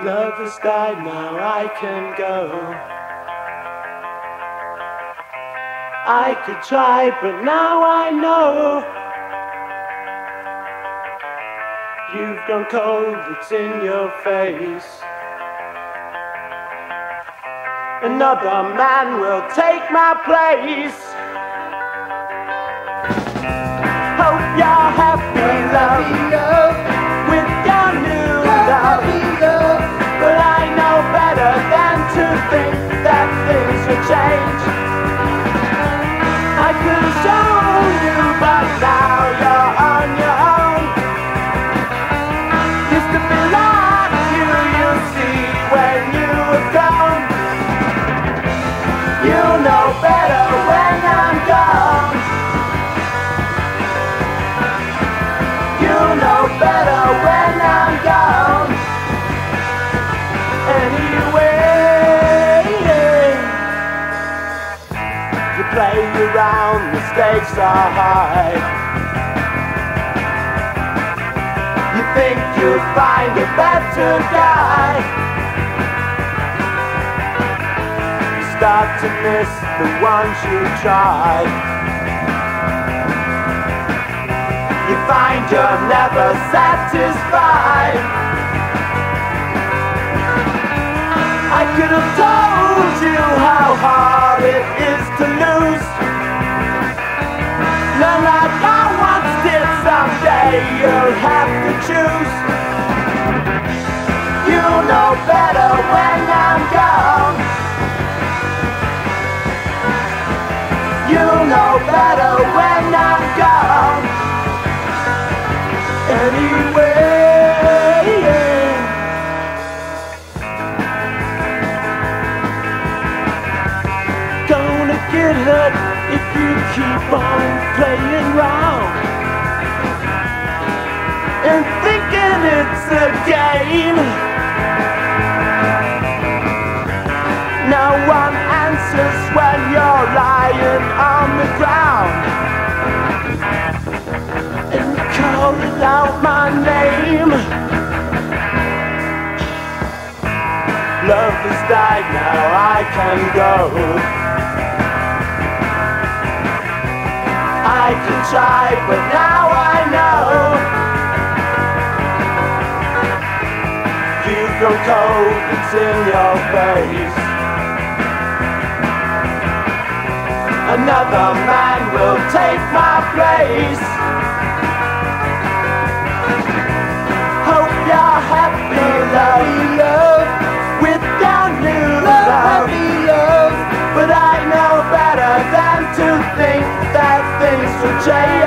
Love has died, now I can go. I could try, but now I know. You've gone cold, it's in your face. Another man will take my place. Hope you're happy, love. Play around, the stakes are high. You think you'll find a better guy. You start to miss the ones you tried. You find you're never satisfied. I could have told you how hard it is to lose. Learn like I once did, someday you'll have to choose. You'll know better when I'm gone. You'll know better when I'm gone. Anyway. Get hurt if you keep on playing round and thinking it's a game. No one answers when you're lying on the ground and calling out my name. Love has died, now I can go. I can try, but now I know. You've grown cold, it's in your face. Another man will take my place. Hope you're happy, love, with your new love. But I know better than to think that things will change.